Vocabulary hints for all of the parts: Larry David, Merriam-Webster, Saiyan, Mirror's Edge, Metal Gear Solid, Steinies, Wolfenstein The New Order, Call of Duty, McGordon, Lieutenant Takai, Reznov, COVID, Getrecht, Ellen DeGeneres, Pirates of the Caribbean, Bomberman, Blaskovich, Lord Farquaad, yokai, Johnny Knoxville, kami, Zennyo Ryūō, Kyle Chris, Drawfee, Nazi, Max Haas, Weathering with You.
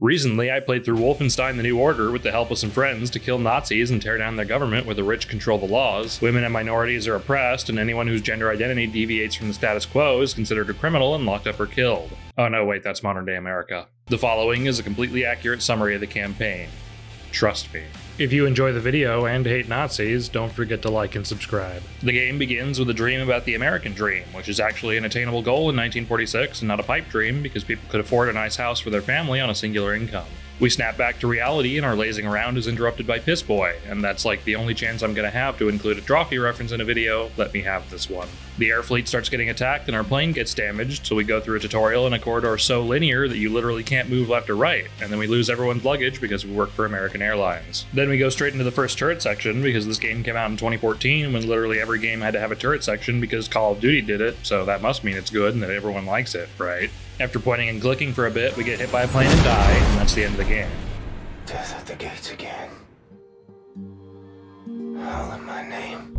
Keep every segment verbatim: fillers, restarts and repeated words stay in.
Recently, I played through Wolfenstein The New Order with the help of some friends to kill Nazis and tear down their government where the rich control the laws, women and minorities are oppressed, and anyone whose gender identity deviates from the status quo is considered a criminal and locked up or killed. Oh no, wait, that's modern day America. The following is a completely accurate summary of the campaign. Trust me. If you enjoy the video and hate Nazis, don't forget to like and subscribe. The game begins with a dream about the American dream, which is actually an attainable goal in nineteen forty-six and not a pipe dream because people could afford a nice house for their family on a singular income. We snap back to reality and our lazing around is interrupted by Piss Boy, and that's like the only chance I'm gonna have to include a Drawfee reference in a video, let me have this one. The air fleet starts getting attacked and our plane gets damaged, so we go through a tutorial in a corridor so linear that you literally can't move left or right, and then we lose everyone's luggage because we work for American Airlines. Then we go straight into the first turret section because this game came out in twenty fourteen when literally every game had to have a turret section because Call of Duty did it, so that must mean it's good and that everyone likes it, right? After pointing and clicking for a bit, we get hit by a plane and die, and that's the end of the game. Death at the gates again. Howl in my name.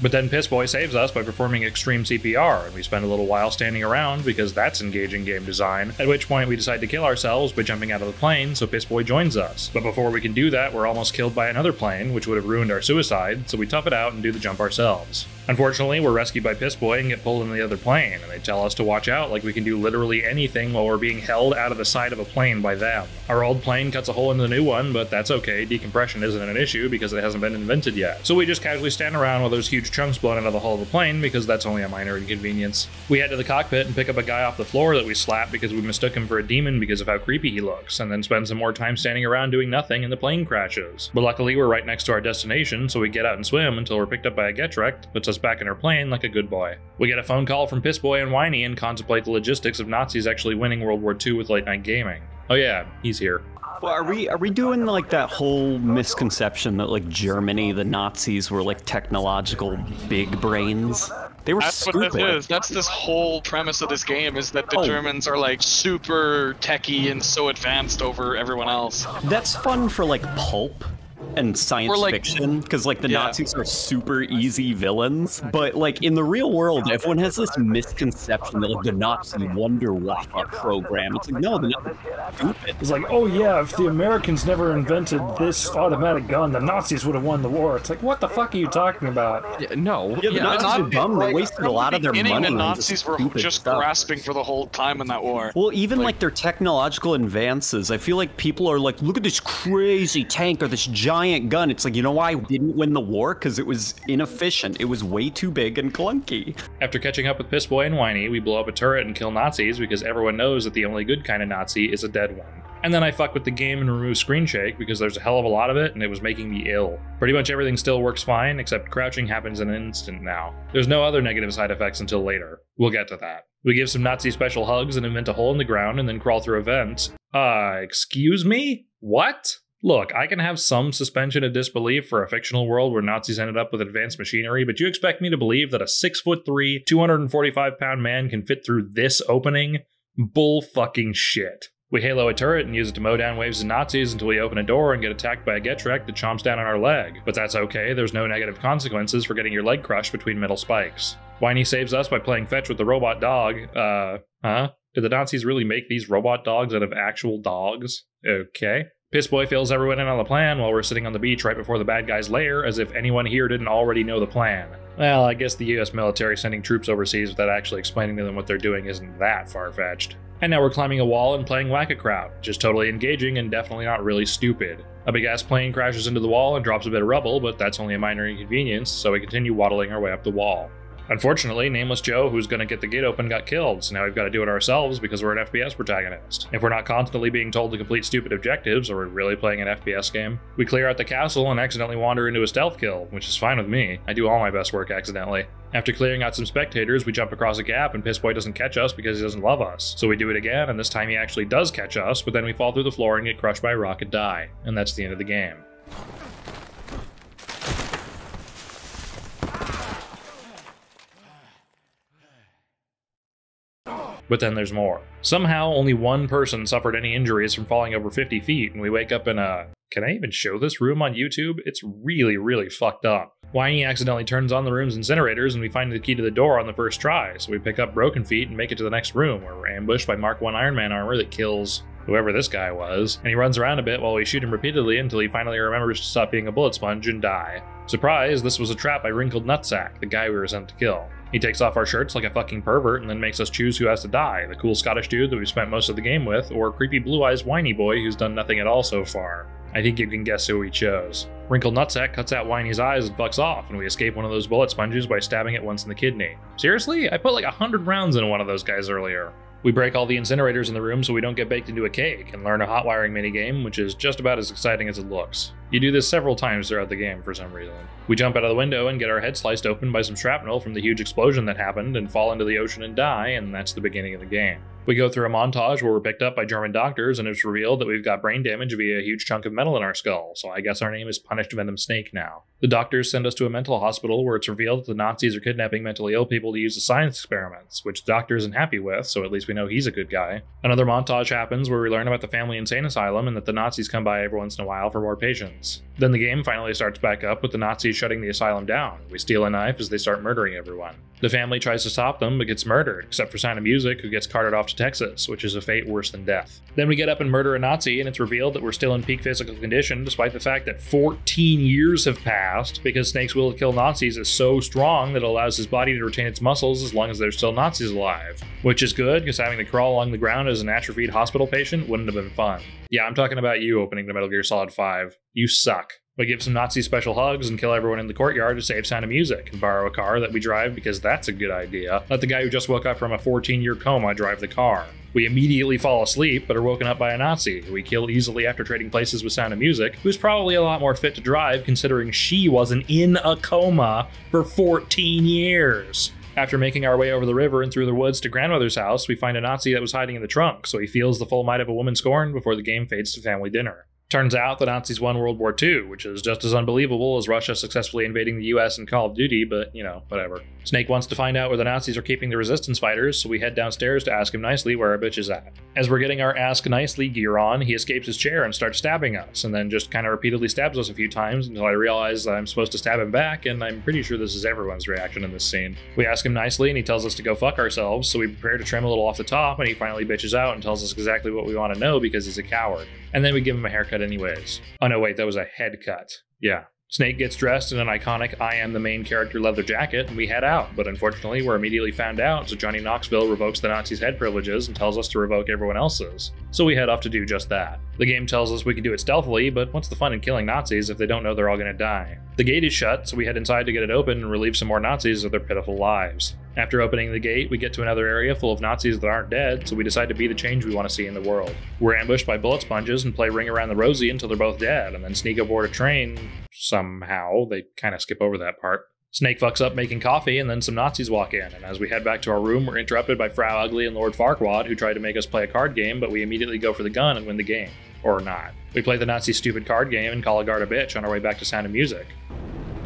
But then Piss Boy saves us by performing extreme C P R, and we spend a little while standing around because that's engaging game design, at which point we decide to kill ourselves by jumping out of the plane, so Piss Boy joins us. But before we can do that, we're almost killed by another plane, which would have ruined our suicide, so we tough it out and do the jump ourselves. Unfortunately, we're rescued by Piss Boy and get pulled into the other plane, and they tell us to watch out like we can do literally anything while we're being held out of the side of a plane by them. Our old plane cuts a hole into the new one, but that's okay, decompression isn't an issue because it hasn't been invented yet. So we just casually stand around while there's huge chunks blown out of the hull of the plane because that's only a minor inconvenience. We head to the cockpit and pick up a guy off the floor that we slapped because we mistook him for a demon because of how creepy he looks, and then spend some more time standing around doing nothing and the plane crashes. But luckily we're right next to our destination, so we get out and swim until we're picked up by a Getrecht, but back in her plane like a good boy. We get a phone call from Piss Boy and Whiny and contemplate the logistics of Nazis actually winning World War Two with late night gaming. Oh yeah, he's here. Well, are we are we doing like that whole misconception that like Germany, the Nazis were like technological big brains? They were That's stupid. What this is. That's this whole premise of this game is that the oh. Germans are like super techie and so advanced over everyone else. That's fun for like pulp and science like, fiction, because like the yeah. Nazis are super easy villains, but like in the real world everyone has this misconception that like the Nazi Wonder Waffle program, it's like no, the Nazis are stupid. It's like, oh yeah, if the Americans never invented this automatic gun, the Nazis would have won the war. It's like, what the fuck are you talking about? Yeah, no, yeah, the yeah, Nazis are dumb, they wasted a lot of their money. The Nazis were just grasping for the whole time in that war. Well, even like, like their technological advances, I feel like people are like, look at this crazy tank or this giant gun. It's like, you know why I didn't win the war? Because it was inefficient. It was way too big and clunky. After catching up with Piss Boy and Whiny, we blow up a turret and kill Nazis because everyone knows that the only good kind of Nazi is a dead one. And then I fuck with the game and remove screen shake because there's a hell of a lot of it and it was making me ill. Pretty much everything still works fine, except crouching happens in an instant now. There's no other negative side effects until later. We'll get to that. We give some Nazi special hugs and invent a hole in the ground and then crawl through a vent. Uh, excuse me? What? Look, I can have some suspension of disbelief for a fictional world where Nazis ended up with advanced machinery, but you expect me to believe that a six foot three, two hundred forty-five pound man can fit through this opening? Bull fucking shit. We halo a turret and use it to mow down waves of Nazis until we open a door and get attacked by a Getrecht that chomps down on our leg. But that's okay, there's no negative consequences for getting your leg crushed between metal spikes. Whiny saves us by playing fetch with the robot dog. Uh, huh? Did the Nazis really make these robot dogs out of actual dogs? Okay. Piss Boy fills everyone in on the plan while we're sitting on the beach right before the bad guy's lair, as if anyone here didn't already know the plan. Well, I guess the U S military sending troops overseas without actually explaining to them what they're doing isn't that far-fetched. And now we're climbing a wall and playing whack-a-crowd, just totally engaging and definitely not really stupid. A big-ass plane crashes into the wall and drops a bit of rubble, but that's only a minor inconvenience, so we continue waddling our way up the wall. Unfortunately, Nameless Joe, who's gonna get the gate open, got killed, so now we've gotta do it ourselves because we're an F P S protagonist. If we're not constantly being told to complete stupid objectives, are we really playing an F P S game? We clear out the castle and accidentally wander into a stealth kill, which is fine with me. I do all my best work accidentally. After clearing out some spectators, we jump across a gap and Piss Boy doesn't catch us because he doesn't love us. So we do it again, and this time he actually does catch us, but then we fall through the floor and get crushed by a rock and die. And that's the end of the game. But then there's more. Somehow, only one person suffered any injuries from falling over fifty feet, and we wake up in a... Can I even show this room on YouTube? It's really, really fucked up. Whiny accidentally turns on the room's incinerators, and we find the key to the door on the first try, so we pick up broken feet and make it to the next room, where we're ambushed by Mark one Iron Man armor that kills... whoever this guy was, and he runs around a bit while we shoot him repeatedly until he finally remembers to stop being a bullet sponge and die. Surprise, this was a trap by Wrinkled Nutsack, the guy we were sent to kill. He takes off our shirts like a fucking pervert and then makes us choose who has to die, the cool Scottish dude that we spent most of the game with, or creepy blue-eyes whiny boy who's done nothing at all so far. I think you can guess who we chose. Wrinkled Nutsack cuts out Whiny's eyes and fucks off, and we escape one of those bullet sponges by stabbing it once in the kidney. Seriously? I put like a hundred rounds into one of those guys earlier. We break all the incinerators in the room so we don't get baked into a cake, and learn a hotwiring minigame, which is just about as exciting as it looks. You do this several times throughout the game for some reason. We jump out of the window and get our head sliced open by some shrapnel from the huge explosion that happened, and fall into the ocean and die, and that's the beginning of the game. We go through a montage where we're picked up by German doctors and it's revealed that we've got brain damage via a huge chunk of metal in our skull, so I guess our name is Punished Venom Snake now. The doctors send us to a mental hospital where it's revealed that the Nazis are kidnapping mentally ill people to use as science experiments, which the doctor isn't happy with, so at least we know he's a good guy. Another montage happens where we learn about the family insane asylum and that the Nazis come by every once in a while for more patients. Then the game finally starts back up with the Nazis shutting the asylum down. We steal a knife as they start murdering everyone. The family tries to stop them but gets murdered, except for Sound of Music, who gets carted off to Texas, which is a fate worse than death. Then we get up and murder a Nazi, and it's revealed that we're still in peak physical condition despite the fact that fourteen years have passed, because Snake's will to kill Nazis is so strong that it allows his body to retain its muscles as long as there's still Nazis alive. Which is good, because having to crawl along the ground as an atrophied hospital patient wouldn't have been fun. Yeah, I'm talking about you opening to Metal Gear Solid five. You suck. We give some Nazi special hugs and kill everyone in the courtyard to save Sound of Music, and borrow a car that we drive because that's a good idea. Let the guy who just woke up from a fourteen year coma drive the car. We immediately fall asleep, but are woken up by a Nazi, who we kill easily after trading places with Sound of Music, who's probably a lot more fit to drive considering she wasn't in a coma for fourteen years. After making our way over the river and through the woods to grandmother's house, we find a Nazi that was hiding in the trunk, so he feels the full might of a woman scorned before the game fades to family dinner. Turns out the Nazis won World War Two, which is just as unbelievable as Russia successfully invading the U S in Call of Duty, but, you know, whatever. Snake wants to find out where the Nazis are keeping the resistance fighters, so we head downstairs to ask him nicely where our bitch is at. As we're getting our Ask Nicely gear on, he escapes his chair and starts stabbing us, and then just kind of repeatedly stabs us a few times until I realize that I'm supposed to stab him back, and I'm pretty sure this is everyone's reaction in this scene. We ask him nicely, and he tells us to go fuck ourselves, so we prepare to trim a little off the top, and he finally bitches out and tells us exactly what we want to know because he's a coward. And then we give him a haircut anyways. Oh no, wait, that was a head cut. Yeah. Snake gets dressed in an iconic I am the main character leather jacket, and we head out, but unfortunately we're immediately found out, so Johnny Knoxville revokes the Nazis' head privileges and tells us to revoke everyone else's. So we head off to do just that. The game tells us we can do it stealthily, but what's the fun in killing Nazis if they don't know they're all gonna die? The gate is shut, so we head inside to get it open and relieve some more Nazis of their pitiful lives. After opening the gate, we get to another area full of Nazis that aren't dead, so we decide to be the change we want to see in the world. We're ambushed by bullet sponges and play Ring Around the Rosie until they're both dead, and then sneak aboard a train. Somehow. They kind of skip over that part. Snake fucks up making coffee, and then some Nazis walk in, and as we head back to our room, we're interrupted by Frau Ugly and Lord Farquaad, who try to make us play a card game, but we immediately go for the gun and win the game. Or not. We play the Nazi stupid card game and call a guard a bitch on our way back to Sound of Music.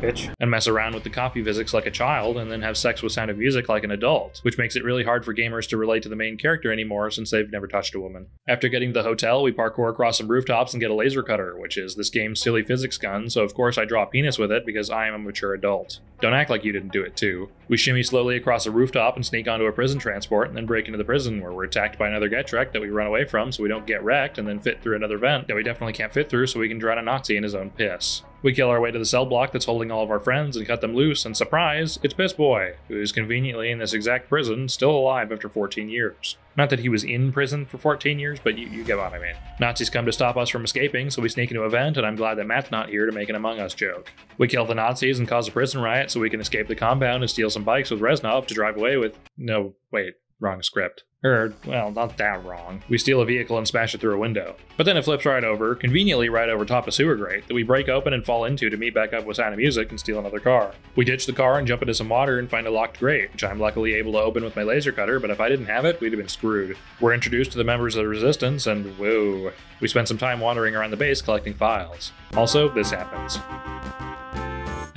Bitch. And mess around with the coffee physics like a child, and then have sex with Sound of Music like an adult, which makes it really hard for gamers to relate to the main character anymore since they've never touched a woman. After getting to the hotel, we parkour across some rooftops and get a laser cutter, which is this game's silly physics gun, so of course I draw a penis with it because I am a mature adult. Don't act like you didn't do it too. We shimmy slowly across a rooftop and sneak onto a prison transport, and then break into the prison where we're attacked by another Getrek that we run away from so we don't get wrecked, and then fit through another vent that we definitely can't fit through so we can drown a Nazi in his own piss. We kill our way to the cell block that's holding all of our friends and cut them loose, and surprise, it's Piss Boy, who is conveniently in this exact prison, still alive after fourteen years. Not that he was in prison for fourteen years, but you, you get what I mean. Nazis come to stop us from escaping, so we sneak into a vent, and I'm glad that Matt's not here to make an Among Us joke. We kill the Nazis and cause a prison riot so we can escape the compound and steal some bikes with Reznov to drive away with... No, wait, wrong script. Or, well, not that wrong. We steal a vehicle and smash it through a window. But then it flips right over, conveniently right over top a sewer grate that we break open and fall into to meet back up with Sound of Music and steal another car. We ditch the car and jump into some water and find a locked grate, which I'm luckily able to open with my laser cutter, but if I didn't have it, we'd have been screwed. We're introduced to the members of the Resistance, and whoa. We spend some time wandering around the base collecting files. Also, this happens.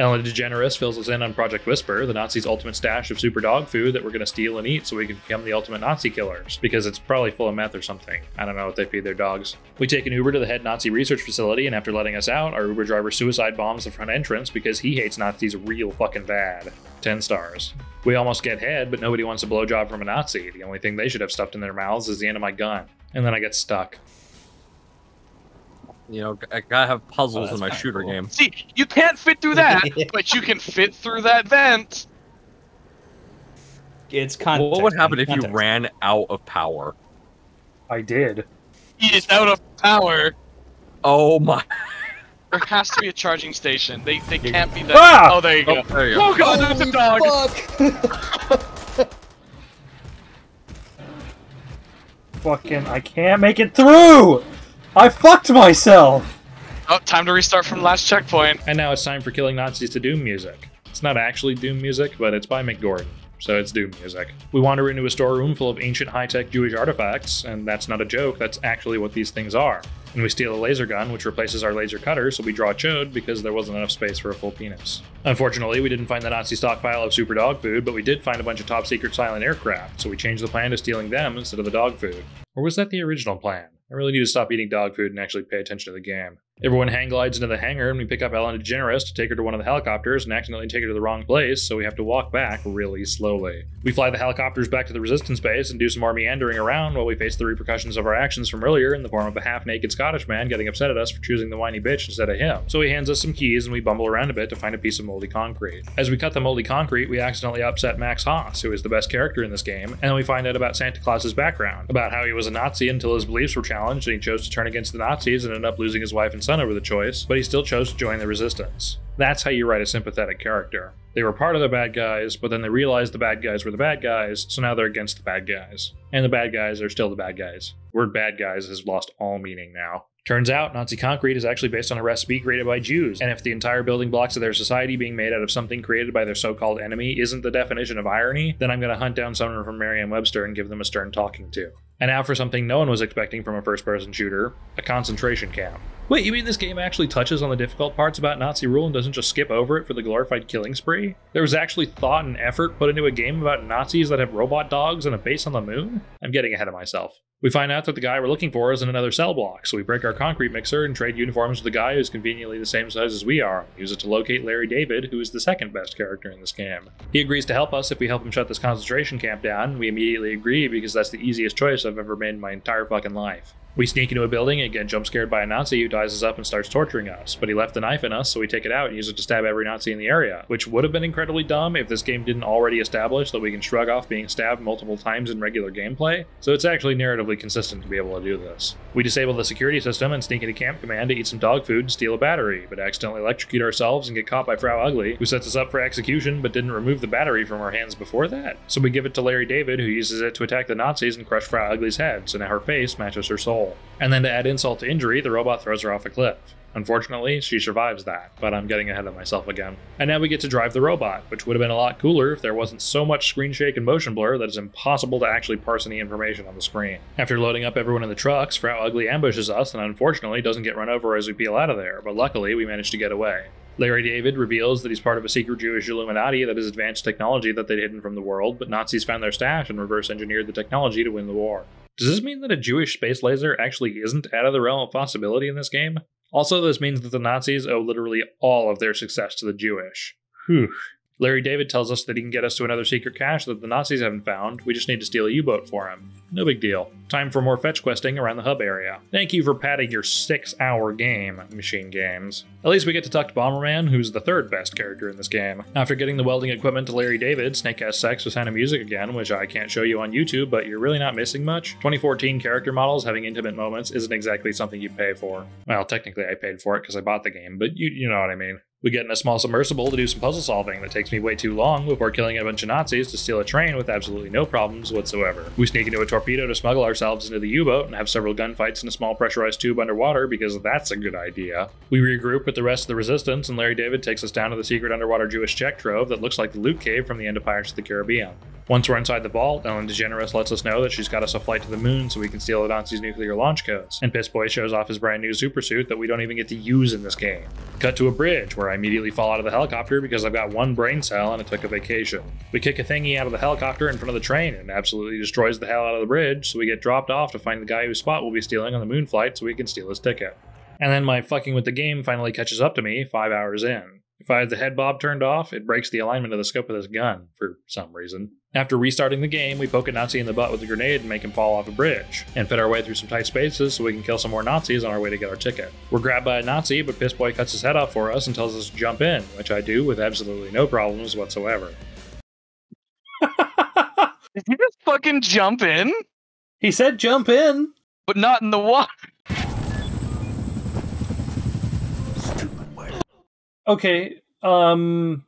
Ellen DeGeneres fills us in on Project Whisper, the Nazis' ultimate stash of super dog food that we're going to steal and eat so we can become the ultimate Nazi killers, because it's probably full of meth or something. I don't know what they feed their dogs. We take an Uber to the head Nazi research facility, and after letting us out, our Uber driver suicide bombs the front entrance because he hates Nazis real fucking bad. ten stars. We almost get head, but nobody wants a blowjob from a Nazi. The only thing they should have stuffed in their mouths is the end of my gun. and then I get stuck. You know, I gotta have puzzles oh, in my shooter cool. game. See, you can't fit through that, but you can fit through that vent. It's context, well, what would happen if context. you ran out of power? I did. He is out of power. Oh my. There has to be a charging station. They they can't be that. Ah! Oh, there you go. Oh, there you go. Oh god, oh, there's a dog. Fuck. Fucking, I can't make it through. I fucked myself. Oh, time to restart from last checkpoint. And now it's time for Killing Nazis to Doom music. It's not actually Doom music, but it's by McGordon, so it's Doom music. We wander into a storeroom full of ancient high-tech Jewish artifacts, and that's not a joke, that's actually what these things are. And we steal a laser gun, which replaces our laser cutter, so we draw chode because there wasn't enough space for a full penis. Unfortunately, we didn't find the Nazi stockpile of super dog food, but we did find a bunch of top-secret silent aircraft, so we changed the plan to stealing them instead of the dog food. Or was that the original plan? I really need to stop eating dog food and actually pay attention to the game. Everyone hang glides into the hangar, and we pick up Ellen DeGeneres to take her to one of the helicopters and accidentally take her to the wrong place, so we have to walk back really slowly. We fly the helicopters back to the resistance base and do some more meandering around while we face the repercussions of our actions from earlier in the form of a half-naked Scottish man getting upset at us for choosing the whiny bitch instead of him. So he hands us some keys and we bumble around a bit to find a piece of moldy concrete. As we cut the moldy concrete, we accidentally upset Max Haas, who is the best character in this game, and then we find out about Santa Claus's background, about how he was a Nazi until his beliefs were challenged. And he chose to turn against the Nazis and ended up losing his wife and son over the choice, but he still chose to join the resistance. That's how you write a sympathetic character. They were part of the bad guys, but then they realized the bad guys were the bad guys, so now they're against the bad guys. And the bad guys are still the bad guys. The word bad guys has lost all meaning now. Turns out Nazi concrete is actually based on a recipe created by Jews, and if the entire building blocks of their society being made out of something created by their so-called enemy isn't the definition of irony, then I'm going to hunt down someone from Merriam-Webster and give them a stern talking to. And now for something no one was expecting from a first-person shooter, a concentration camp. Wait, you mean this game actually touches on the difficult parts about Nazi rule and doesn't just skip over it for the glorified killing spree? There was actually thought and effort put into a game about Nazis that have robot dogs and a base on the moon? I'm getting ahead of myself. We find out that the guy we're looking for is in another cell block, so we break our concrete mixer and trade uniforms with a guy who's conveniently the same size as we are, and use it to locate Larry David, who is the second best character in this game. He agrees to help us if we help him shut this concentration camp down, and we immediately agree because that's the easiest choice I've ever made in my entire fucking life. We sneak into a building and get jumpscared by a Nazi who ties us up and starts torturing us, but he left the knife in us, so we take it out and use it to stab every Nazi in the area, which would have been incredibly dumb if this game didn't already establish that we can shrug off being stabbed multiple times in regular gameplay, so it's actually narratively consistent to be able to do this. We disable the security system and sneak into Camp Command to eat some dog food and steal a battery, but accidentally electrocute ourselves and get caught by Frau Ugly, who sets us up for execution but didn't remove the battery from our hands before that. So we give it to Larry David, who uses it to attack the Nazis and crush Frau Ugly's head, so now her face matches her soul. And then to add insult to injury, the robot throws her off a cliff. Unfortunately, she survives that, but I'm getting ahead of myself again. And now we get to drive the robot, which would have been a lot cooler if there wasn't so much screen shake and motion blur that it's impossible to actually parse any information on the screen. After loading up everyone in the trucks, Frau Ugly ambushes us and unfortunately doesn't get run over as we peel out of there, but luckily we manage to get away. Larry David reveals that he's part of a secret Jewish Illuminati that has advanced technology that they'd hidden from the world, but Nazis found their stash and reverse engineered the technology to win the war. Does this mean that a Jewish space laser actually isn't out of the realm of possibility in this game? Also, this means that the Nazis owe literally all of their success to the Jewish. Whew. Larry David tells us that he can get us to another secret cache that the Nazis haven't found, we just need to steal a U-boat for him. No big deal. Time for more fetch questing around the hub area. Thank you for padding your six-hour game, Machine Games. At least we get to talk to Bomberman, who's the third best character in this game. After getting the welding equipment to Larry David, Snake has sex with Sound of Music again, which I can't show you on YouTube, but you're really not missing much. twenty fourteen character models having intimate moments isn't exactly something you pay for. Well, technically I paid for it because I bought the game, but you, you know what I mean. We get in a small submersible to do some puzzle solving that takes me way too long before killing a bunch of Nazis to steal a train with absolutely no problems whatsoever. We sneak into a torpedo to smuggle ourselves into the U-boat and have several gunfights in a small pressurized tube underwater because that's a good idea. We regroup with the rest of the resistance and Larry David takes us down to the secret underwater Jewish check trove that looks like the loot cave from the end of Pirates of the Caribbean. Once we're inside the vault, Ellen DeGeneres lets us know that she's got us a flight to the moon so we can steal the Nazis' nuclear launch codes, and Piss Boy shows off his brand new supersuit that we don't even get to use in this game. Cut to a bridge, where I immediately fall out of the helicopter because I've got one brain cell and I took a vacation. We kick a thingy out of the helicopter in front of the train and absolutely destroys the hell out of the bridge, so we get dropped off to find the guy whose spot we'll be stealing on the moon flight so we can steal his ticket. And then my fucking with the game finally catches up to me five hours in. If I had the head bob turned off, it breaks the alignment of the scope of this gun, for some reason. After restarting the game, we poke a Nazi in the butt with a grenade and make him fall off a bridge, and fit our way through some tight spaces so we can kill some more Nazis on our way to get our ticket. We're grabbed by a Nazi, but Pissboy cuts his head off for us and tells us to jump in, which I do with absolutely no problems whatsoever. Did you just fucking jump in? He said jump in! But not in the water! Stupid way. Okay, um...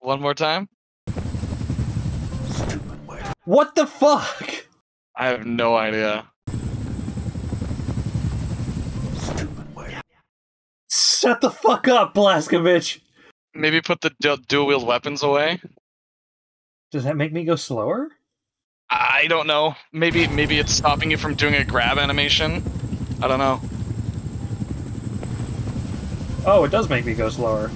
one more time? What the fuck? I have no idea. Shut the fuck up, Blaskovich! Maybe put the du dual-wield weapons away? Does that make me go slower? I don't know. Maybe maybe it's stopping you from doing a grab animation. I don't know. Oh, it does make me go slower.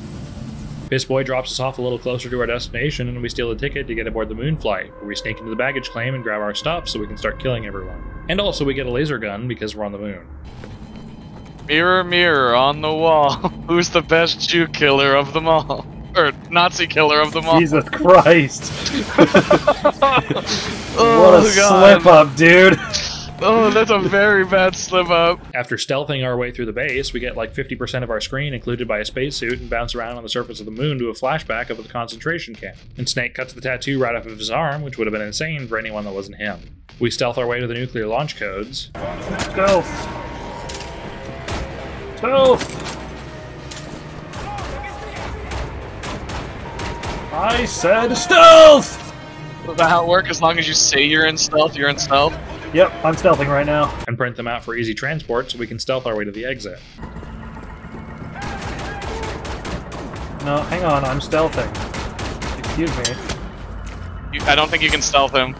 Pissboy drops us off a little closer to our destination, and we steal a ticket to get aboard the Moonflight, where we sneak into the baggage claim and grab our stuff so we can start killing everyone. And also we get a laser gun because we're on the moon. Mirror, mirror on the wall, who's the best Jew killer of them all? Or Nazi killer of them all. Jesus Christ. Oh, what a slip up, dude. Oh, that's a very bad slip-up. After stealthing our way through the base, we get like fifty percent of our screen included by a spacesuit and bounce around on the surface of the moon to a flashback of the concentration camp. And Snake cuts the tattoo right off of his arm, which would have been insane for anyone that wasn't him. We stealth our way to the nuclear launch codes. Stealth! Stealth! I said stealth! Does that how it work? As long as you say you're in stealth, you're in stealth? Yep, I'm stealthing right now. And print them out for easy transport so we can stealth our way to the exit. No, hang on, I'm stealthing. Excuse me. You, I don't think you can stealth him.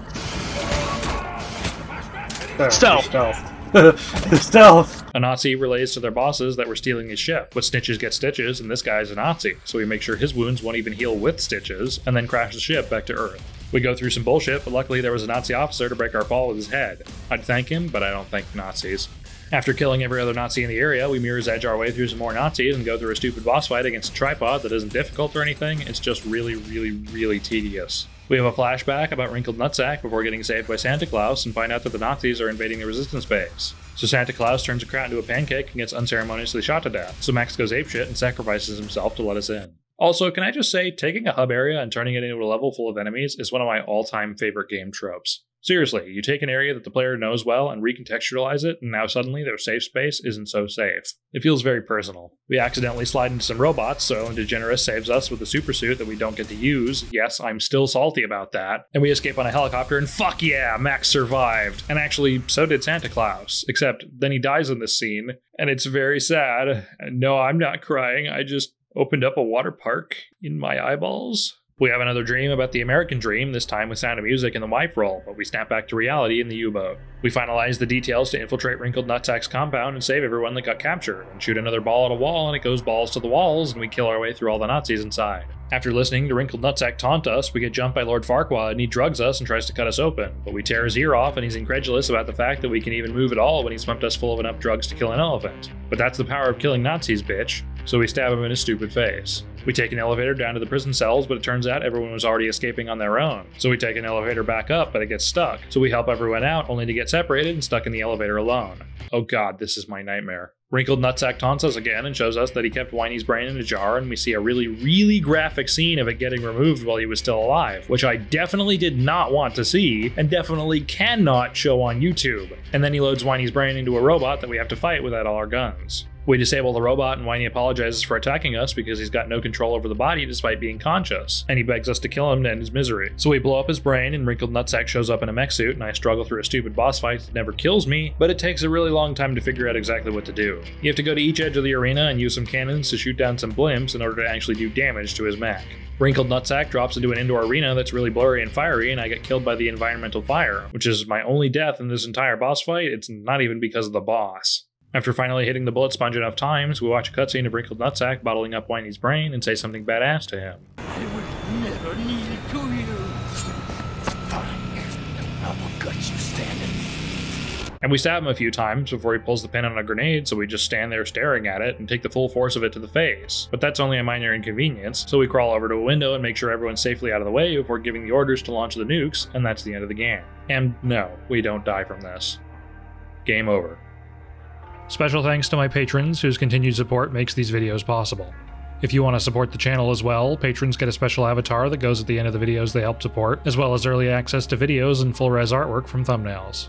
There, stealth! Stealth. Stealth! A Nazi relays to their bosses that we're stealing his ship, but snitches get stitches, and this guy's a Nazi, so we make sure his wounds won't even heal with stitches, and then crash the ship back to Earth. We go through some bullshit, but luckily there was a Nazi officer to break our fall with his head. I'd thank him, but I don't thank Nazis. After killing every other Nazi in the area, we Mirror's Edge our way through some more Nazis and go through a stupid boss fight against a tripod that isn't difficult or anything, it's just really, really, really tedious. We have a flashback about Wrinkled Nutsack before getting saved by Santa Claus and find out that the Nazis are invading the resistance base. So Santa Claus turns a crowd into a pancake and gets unceremoniously shot to death, so Max goes apeshit and sacrifices himself to let us in. Also, can I just say, taking a hub area and turning it into a level full of enemies is one of my all-time favorite game tropes. Seriously, you take an area that the player knows well and recontextualize it, and now suddenly their safe space isn't so safe. It feels very personal. We accidentally slide into some robots, so DeGeneres saves us with a supersuit that we don't get to use, yes, I'm still salty about that, and we escape on a helicopter and fuck yeah, Max survived! And actually, so did Santa Claus, except then he dies in this scene, and it's very sad. No, I'm not crying, I just... opened up a water park in my eyeballs. We have another dream about the American dream, this time with Sound of Music and the wife roll, but we snap back to reality in the U-boat. We finalize the details to infiltrate Wrinkled Nutsack's compound and save everyone that got captured, and shoot another ball at a wall and it goes balls to the walls and we kill our way through all the Nazis inside. After listening to Wrinkled Nutsack taunt us, we get jumped by Lord Farquaad and he drugs us and tries to cut us open, but we tear his ear off and he's incredulous about the fact that we can even move at all when he's pumped us full of enough drugs to kill an elephant. But that's the power of killing Nazis, bitch. So we stab him in his stupid face. We take an elevator down to the prison cells, but it turns out everyone was already escaping on their own. So we take an elevator back up, but it gets stuck. So we help everyone out, only to get separated and stuck in the elevator alone. Oh god, this is my nightmare. Wrinkled Nutsack taunts us again and shows us that he kept Whiny's brain in a jar, and we see a really, really graphic scene of it getting removed while he was still alive, which I definitely did not want to see, and definitely cannot show on YouTube. And then he loads Whiny's brain into a robot that we have to fight without all our guns. We disable the robot and Whiny apologizes for attacking us because he's got no control over the body despite being conscious, and he begs us to kill him to end his misery. So we blow up his brain and Wrinkled Nutsack shows up in a mech suit and I struggle through a stupid boss fight that never kills me, but it takes a really long time to figure out exactly what to do. You have to go to each edge of the arena and use some cannons to shoot down some blimps in order to actually do damage to his mech. Wrinkled Nutsack drops into an indoor arena that's really blurry and fiery and I get killed by the environmental fire, which is my only death in this entire boss fight, it's not even because of the boss. After finally hitting the bullet sponge enough times, we watch a cutscene of Wrinkled Nutsack bottling up Whiny's brain and say something badass to him. I would never need it to you. Fine. I will gut you standing. And we stab him a few times before he pulls the pin on a grenade, so we just stand there staring at it and take the full force of it to the face. But that's only a minor inconvenience, so we crawl over to a window and make sure everyone's safely out of the way before giving the orders to launch the nukes, and that's the end of the game. And no, we don't die from this. Game over. Special thanks to my patrons whose continued support makes these videos possible. If you want to support the channel as well, patrons get a special avatar that goes at the end of the videos they help support, as well as early access to videos and full-res artwork from thumbnails.